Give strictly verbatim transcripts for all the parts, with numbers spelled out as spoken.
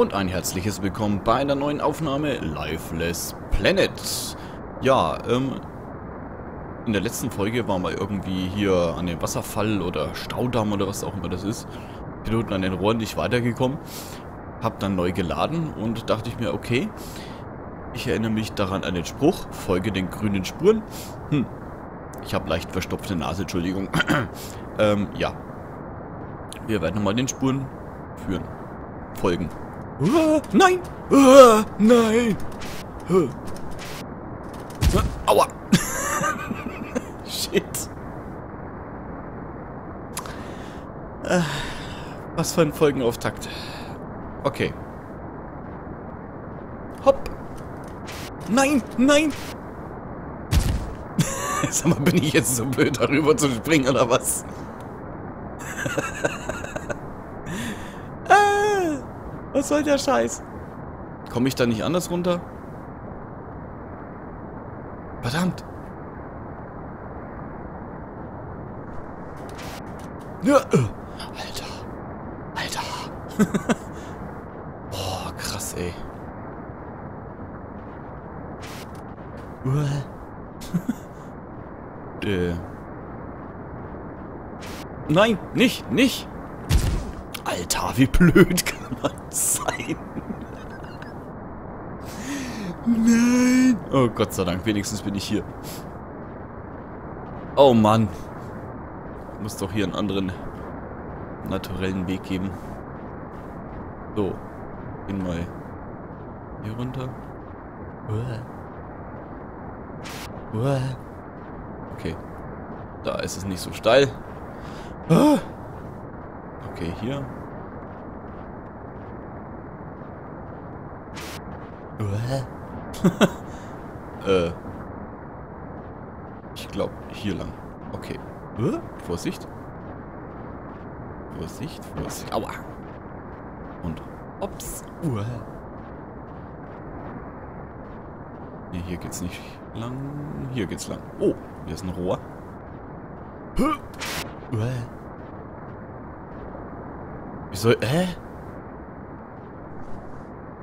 Und ein herzliches Willkommen bei einer neuen Aufnahme Lifeless Planet. Ja, ähm, in der letzten Folge waren wir irgendwie hier an dem Wasserfall oder Staudamm oder was auch immer das ist. Piloten an den Rohren nicht weitergekommen. Hab dann neu geladen und dachte ich mir, okay, ich erinnere mich daran an den Spruch, folge den grünen Spuren. Hm, ich habe leicht verstopfte Nase, Entschuldigung. ähm, ja. Wir werden mal den Spuren führen. Folgen. Uh, nein! Uh, nein! Uh. Aua! Shit! Uh, was für ein Folgenauftakt. Okay. Hopp! Nein! Nein! Sag mal, bin ich jetzt so blöd, darüber zu springen, oder was? Was soll der Scheiß? Komme ich da nicht anders runter? Verdammt! Ja, äh. Alter! Alter! Boah, krass, ey. äh. Nein, nicht, nicht! Alter, wie blöd kann man sein? Nein! Oh Gott sei Dank, wenigstens bin ich hier. Oh Mann. Muss doch hier einen anderen naturellen Weg geben. So. Gehen mal hier runter. Okay. Da ist es nicht so steil. Okay, hier. äh. Ich glaube, hier lang. Okay. Vorsicht. Vorsicht, Vorsicht. Aua. Und ups. Nee, hier geht's nicht lang. Hier geht's lang. Oh, hier ist ein Rohr. Wie soll... Hä?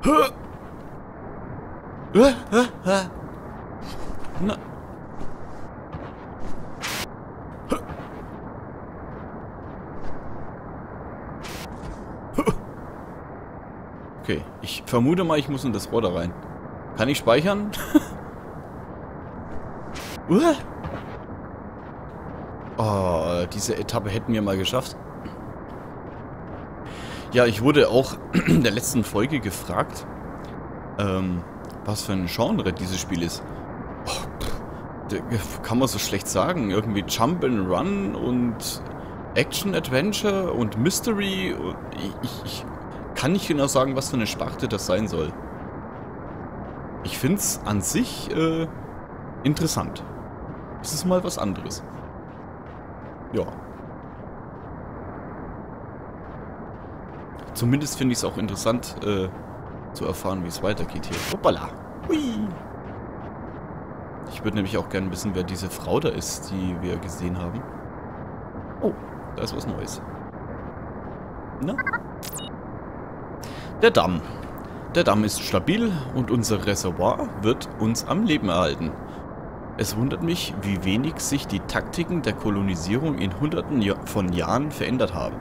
Hä? Hä? Hä? Hä? Na. Hä? Okay, ich vermute mal, ich muss in das Rohr da rein. Kann ich speichern? Oh, diese Etappe hätten wir mal geschafft. Ja, ich wurde auch in der letzten Folge gefragt, ähm, was für ein Genre dieses Spiel ist. Oh, kann man so schlecht sagen. Irgendwie Jump and Run und Action-Adventure und Mystery. Ich, ich kann nicht genau sagen, was für eine Sparte das sein soll. Ich finde es an sich äh, interessant. Es ist mal was anderes. Ja. Zumindest finde ich es auch interessant, äh, zu erfahren, wie es weitergeht hier. Hoppala! Hui! Ich würde nämlich auch gerne wissen, wer diese Frau da ist, die wir gesehen haben. Oh, da ist was Neues. Na? Der Damm. Der Damm ist stabil und unser Reservoir wird uns am Leben erhalten. Es wundert mich, wie wenig sich die Taktiken der Kolonisierung in hunderten von Jahren verändert haben.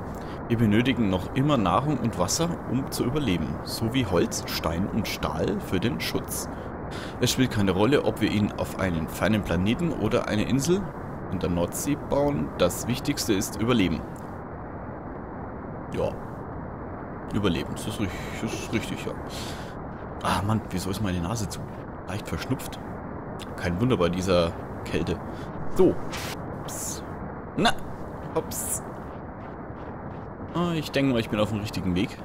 Wir benötigen noch immer Nahrung und Wasser, um zu überleben, sowie Holz, Stein und Stahl für den Schutz. Es spielt keine Rolle, ob wir ihn auf einen fernen Planeten oder eine Insel in der Nordsee bauen. Das Wichtigste ist Überleben. Ja. Überleben, das ist richtig, das ist richtig, ja. Ah Mann, wieso ist meine Nase zu? Leicht verschnupft. Kein Wunder bei dieser Kälte. So. Hops. Na. Hops. Ich denke mal, ich bin auf dem richtigen Weg.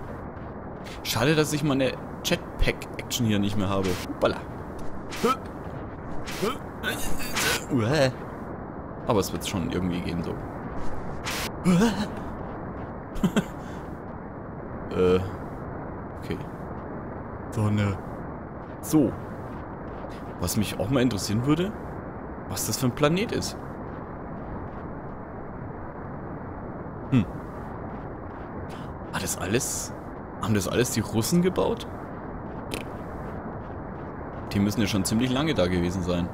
Schade, dass ich meine Jetpack-Action hier nicht mehr habe. Hoppala. Aber es wird schon irgendwie gehen, so. äh. Okay. Sonne. So. Was mich auch mal interessieren würde, was das für ein Planet ist. Hm. Ah, das alles Haben das alles die Russen gebaut? Die müssen ja schon ziemlich lange da gewesen sein.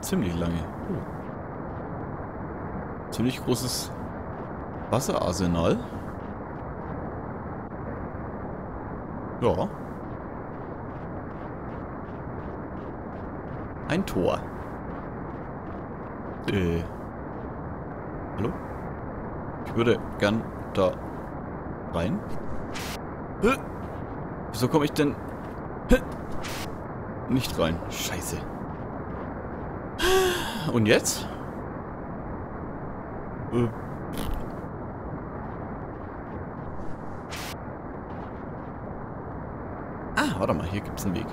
Ziemlich lange. Hm. Ziemlich großes Wasserarsenal. Ja. Ein Tor. Äh. Hallo? Ich würde gern da rein. Äh. Wieso komme ich denn äh. nicht rein? Scheiße. Und jetzt? Äh. Ah, warte mal, hier gibt's einen Weg.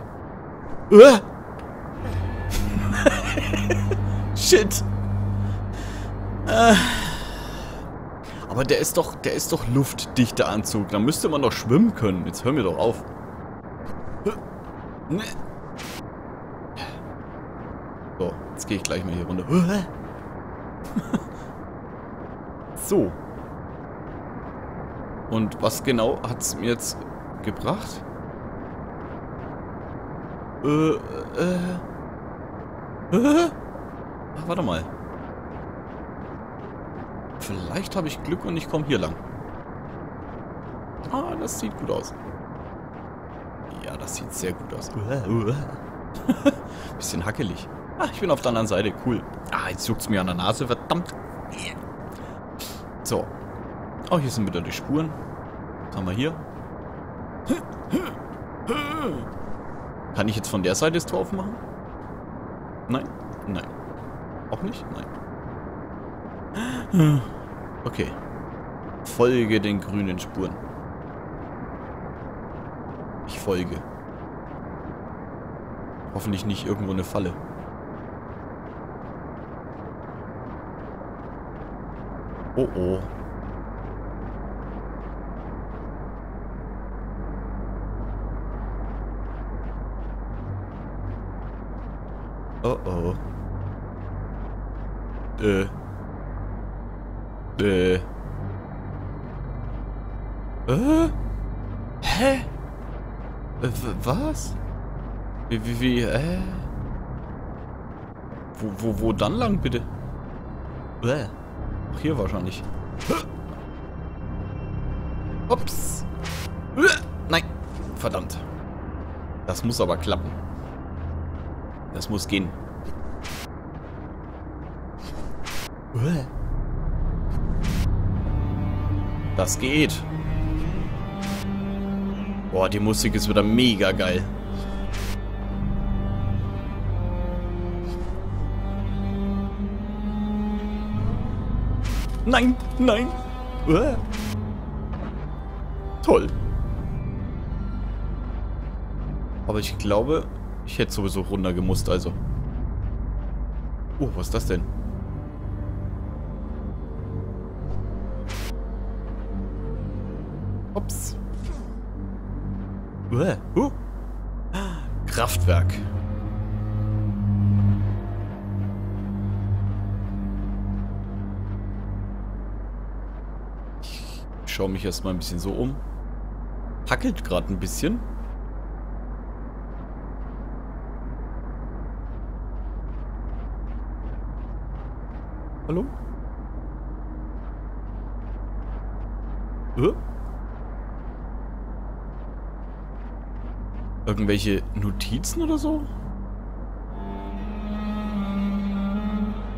Äh. Shit. Äh. Aber der ist doch, der ist doch luftdichter Anzug. Da müsste man doch schwimmen können. Jetzt hör mir doch auf. So, jetzt gehe ich gleich mal hier runter. So. Und was genau hat es mir jetzt gebracht? Äh, äh, äh. Ach, warte mal. Vielleicht habe ich Glück und ich komme hier lang. Ah, das sieht gut aus. Ja, das sieht sehr gut aus. Bisschen hackelig. Ah, ich bin auf der anderen Seite. Cool. Ah, jetzt juckt es mir an der Nase. Verdammt. So. Oh, hier sind wieder die Spuren. Was haben wir hier? Kann ich jetzt von der Seite das Tor aufmachen? Nein. Nein. Auch nicht? Nein. Okay. Folge den grünen Spuren. Ich folge. Hoffentlich nicht irgendwo eine Falle. Oh oh. Oh oh. Äh. Äh. Äh? Hä? Äh, was? Wie, wie, wie, äh? Wo, wo, wo dann lang, bitte? Äh. Ach, hier wahrscheinlich. Ups. Nein. Verdammt. Das muss aber klappen. Das muss gehen. Äh. Das geht. Boah, die Musik ist wieder mega geil. Nein, nein. Uah. Toll. Aber ich glaube, ich hätte sowieso runtergemusst, also. Oh, was ist das denn? Ups. Uh, uh. Kraftwerk. Ich schaue mich erstmal ein bisschen so um. Hackelt gerade ein bisschen. Hallo? Uh. Irgendwelche Notizen oder so?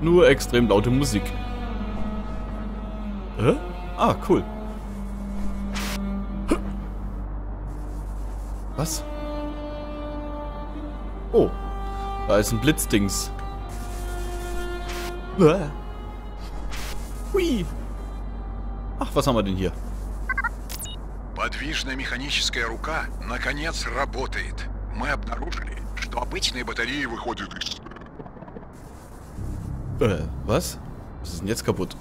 Nur extrem laute Musik. Hä? Ah, cool. Hä? Was? Oh. Da ist ein Blitzdings. Hä? Hui. Ach, was haben wir denn hier? Подвижная механическая рука наконец работает. Мы обнаружили, что обычные батареи выходят из... Äh, was? Was ist denn jetzt kaputt?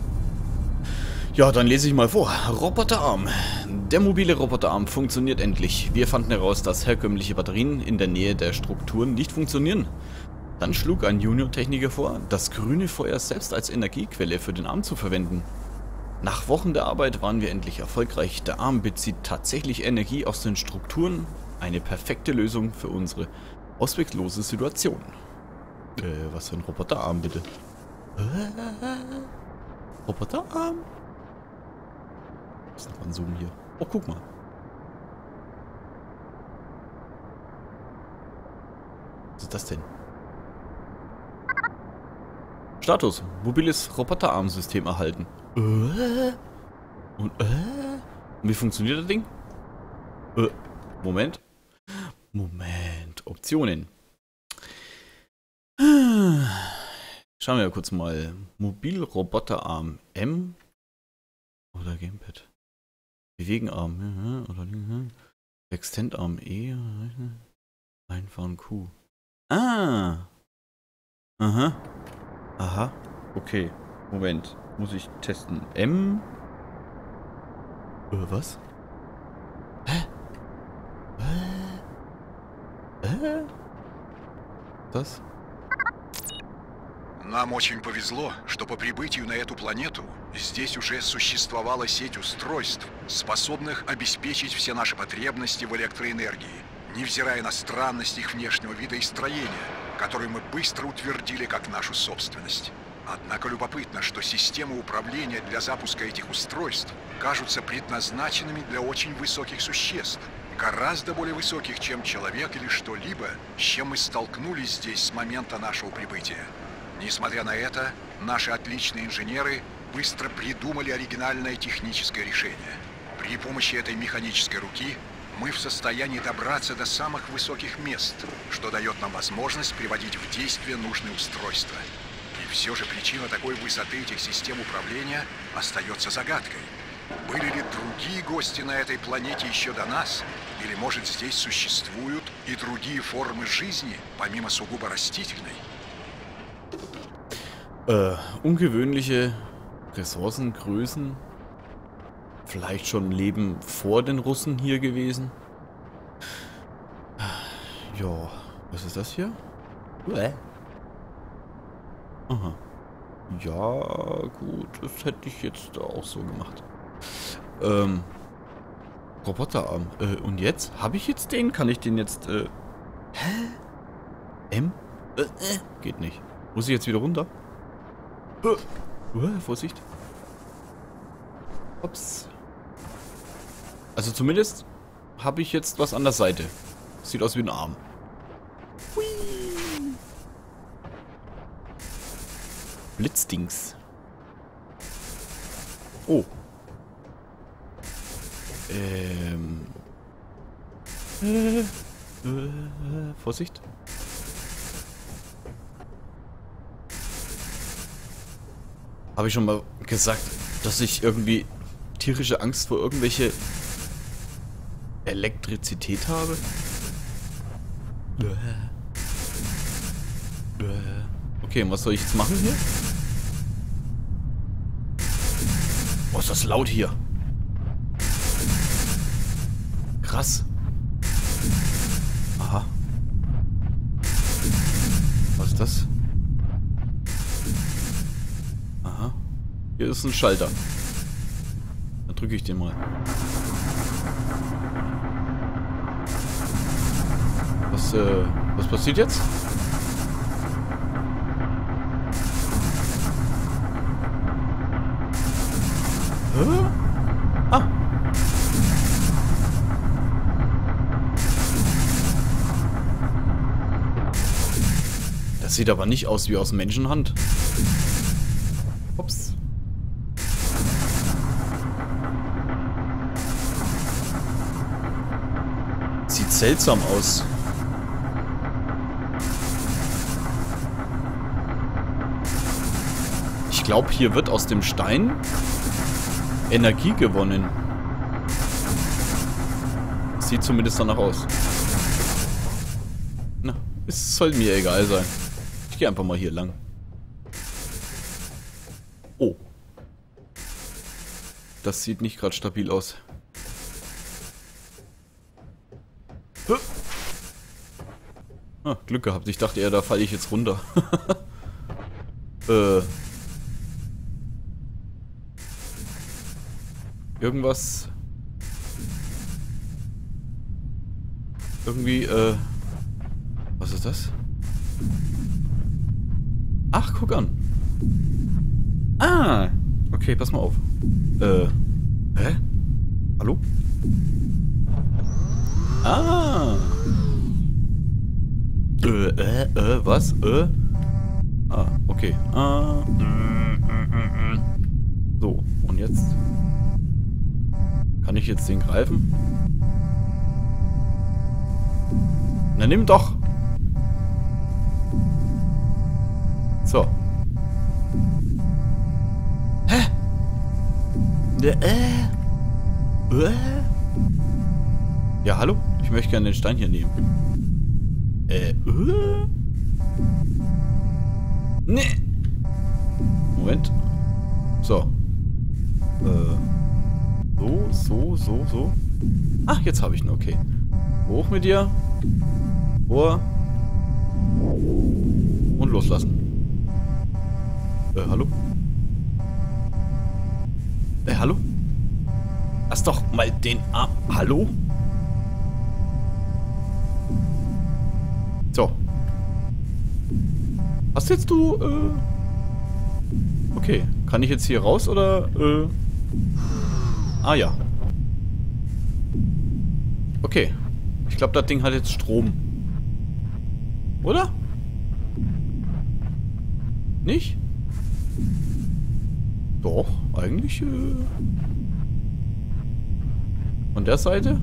Ja, dann lese ich mal vor. Roboterarm. Der mobile Roboterarm funktioniert endlich. Wir fanden heraus, dass herkömmliche Batterien in der Nähe der Strukturen nicht funktionieren. Dann schlug ein Junior-Techniker vor, das grüne Feuer selbst als Energiequelle für den Arm zu verwenden. Nach Wochen der Arbeit waren wir endlich erfolgreich. Der Arm bezieht tatsächlich Energie aus den Strukturen. Eine perfekte Lösung für unsere ausweglose Situation. Äh, was für ein Roboterarm bitte? Äh, Roboterarm? Was ist noch ein Zoom hier? Oh, guck mal. Was ist das denn? Status. Mobiles Roboterarmsystem erhalten. Äh? Und äh? Und wie funktioniert das Ding? Äh, Moment. Moment. Optionen. Schauen wir ja kurz mal. Mobilroboterarm M oder Gamepad. Bewegenarm oder Extendarm E. Einfahren Q. Ah. Aha. Aha. Okay. Moment. Muss ich testen. M. Oder was? Hä? Hä? Hä? Das? Нам очень повезло, что по прибытию на эту планету здесь уже существовала сеть устройств, способных обеспечить все наши потребности в электроэнергии, невзирая на странность их внешнего вида и строения, которые мы быстро утвердили как нашу собственность. Однако любопытно, что системы управления для запуска этих устройств кажутся предназначенными для очень высоких существ, гораздо более высоких, чем человек или что-либо, с чем мы столкнулись здесь с момента нашего прибытия. Несмотря на это, наши отличные инженеры быстро придумали оригинальное техническое решение. При помощи этой механической руки мы в состоянии добраться до самых высоких мест, что дает нам возможность приводить в действие нужные устройства. Все же причина такой высоты этих систем управления остается загадкой. Были ли другие гости на этой планете еще до нас? Или, может, здесь существуют и другие формы жизни, помимо сугубо растительной? Äh, ungewöhnliche Ressourcengrößen. Vielleicht schon Leben vor den Russen hier gewesen. Ja, was ist das hier? Uäh. Aha. Ja, gut, das hätte ich jetzt auch so gemacht. Ähm, Roboterarm. Äh, und jetzt? Habe ich jetzt den? Kann ich den jetzt, äh... Hä? M? Äh, äh. Geht nicht. Muss ich jetzt wieder runter? Äh. Äh, Vorsicht. Ups. Also zumindest habe ich jetzt was an der Seite. Sieht aus wie ein Arm. Hui. Blitzdings. Oh. Ähm. Äh, äh, Vorsicht. Habe ich schon mal gesagt, dass ich irgendwie tierische Angst vor irgendwelche Elektrizität habe? Okay, was soll ich jetzt machen hier? Oh, ist das laut hier. Krass. Aha. Was ist das? Aha. Hier ist ein Schalter. Dann drücke ich den mal. Was, äh, was passiert jetzt? Ah. Das sieht aber nicht aus wie aus Menschenhand. Ups. Sieht seltsam aus. Ich glaube, hier wird aus dem Stein Energie gewonnen. Sieht zumindest danach aus. Na, es soll mir egal sein. Ich gehe einfach mal hier lang. Oh. Das sieht nicht gerade stabil aus. Ah, Glück gehabt. Ich dachte eher, da falle ich jetzt runter. äh... Irgendwas... Irgendwie, äh... was ist das? Ach, guck an. Ah! Okay, pass mal auf. Äh... Hä? Hallo? Ah! Äh, äh, äh, was? Äh? Ah, okay. Ah, äh, äh, äh. So, und jetzt? Kann ich jetzt den greifen? Na, nimm doch! So. Hä? Äh, äh? Ja, hallo? Ich möchte gerne den Stein hier nehmen. Äh, äh? Nee. Moment. So. Äh. So, so, so, so. Ach, jetzt habe ich ihn. Okay. Hoch mit dir. Vor. Und loslassen. Äh, hallo? Äh, hallo? Lass doch mal den Arm. Hallo? So. Hast jetzt du, äh... Okay. Kann ich jetzt hier raus, oder, äh... Ah, ja. Okay. Ich glaube, das Ding hat jetzt Strom. Oder? Nicht? Doch, eigentlich, äh... Von der Seite?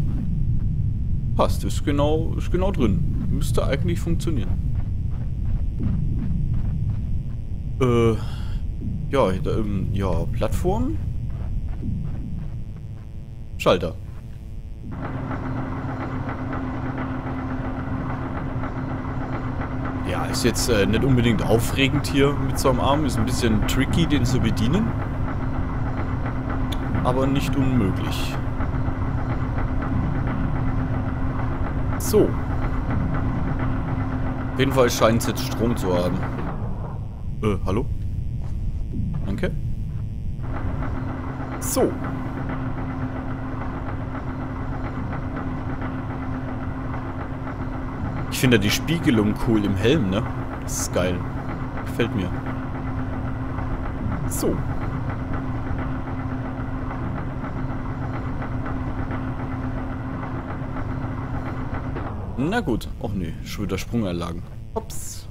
Passt. Ist genau, ist genau drin. Müsste eigentlich funktionieren. Äh, ja, da, ähm, ja, Plattform. Schalter. Ja, ist jetzt äh, nicht unbedingt aufregend hier mit so einem Arm. Ist ein bisschen tricky, den zu bedienen. Aber nicht unmöglich. So. Auf jeden Fall scheint es jetzt Strom zu haben. Äh, hallo? Danke. So. Ich finde die Spiegelung cool im Helm, ne? Das ist geil. Gefällt mir. So. Na gut. Och nee, schon wieder Sprunganlagen. Hops.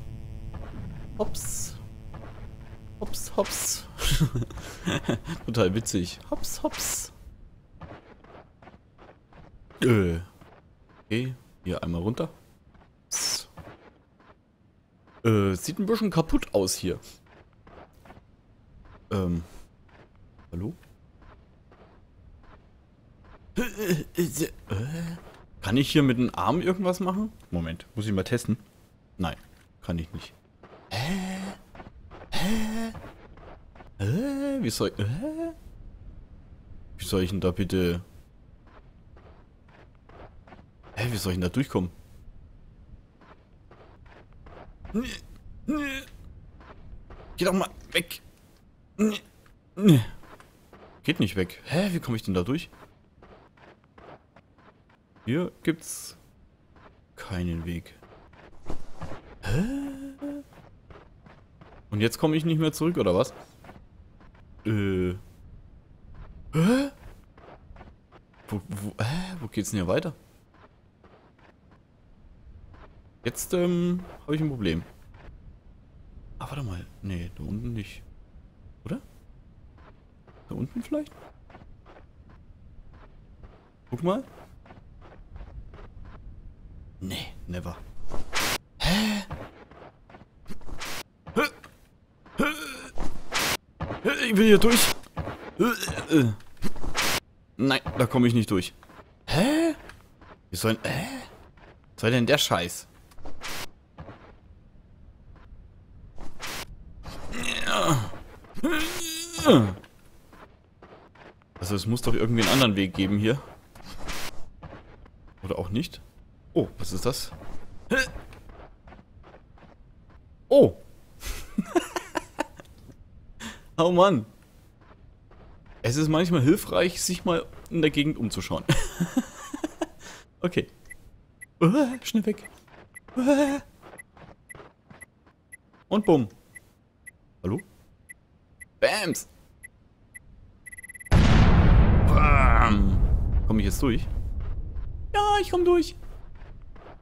Hops. Hops, hops. Total witzig. Hops, hops. Äh. Okay, hier einmal runter. Psst. Äh, sieht ein bisschen kaputt aus hier. Ähm. Hallo? Äh, äh, äh. Kann ich hier mit dem Arm irgendwas machen? Moment, muss ich mal testen? Nein, kann ich nicht. Hä? Hä? Hä? Wie soll ich... Hä? Wie soll ich denn da bitte... Hä, wie soll ich denn da durchkommen? Nee, nee. Geh doch mal weg. Nee, nee. Geht nicht weg. Hä, wie komme ich denn da durch? Hier gibt's keinen Weg. Hä? Und jetzt komme ich nicht mehr zurück, oder was? Äh. Hä? Wo, wo, hä? Wo geht's denn hier weiter? Jetzt, ähm, habe ich ein Problem. Ah, warte mal. Nee, da unten nicht. Oder? Da unten vielleicht? Guck mal. Nee, never. Hä? Ich will hier durch. Nein, da komme ich nicht durch. Hä? Wie soll denn... Hä? Was soll denn der Scheiß? Also es muss doch irgendwie einen anderen Weg geben hier. Oder auch nicht. Oh, was ist das? Oh! Oh Mann! Es ist manchmal hilfreich, sich mal in der Gegend umzuschauen. Okay. Uh, schnell weg. Uh. Und bumm. Hallo? Bams! Bam! Komme ich jetzt durch? Ja, ich komme durch.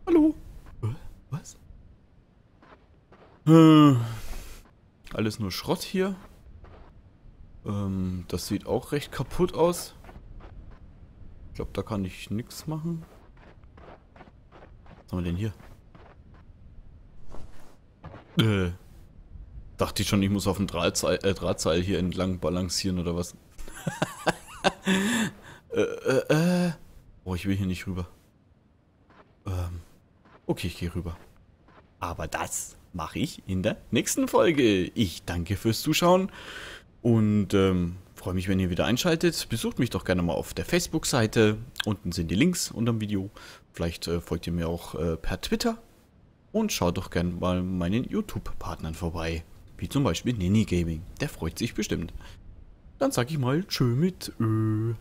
Hallo? Uh, was? Uh, alles nur Schrott hier. Ähm, das sieht auch recht kaputt aus. Ich glaube, da kann ich nichts machen. Was haben wir denn hier? Äh. Dachte ich schon, ich muss auf dem Drahtseil, äh, Drahtseil hier entlang balancieren oder was? äh, äh, äh. Oh, ich will hier nicht rüber. Ähm. Okay, ich gehe rüber. Aber das mache ich in der nächsten Folge. Ich danke fürs Zuschauen. Und ähm, freue mich, wenn ihr wieder einschaltet. Besucht mich doch gerne mal auf der Facebook-Seite. Unten sind die Links unter dem Video. Vielleicht äh, folgt ihr mir auch äh, per Twitter. Und schaut doch gerne mal meinen YouTube-Partnern vorbei. Wie zum Beispiel Ninigaming. Der freut sich bestimmt. Dann sag ich mal tschö mit Ö.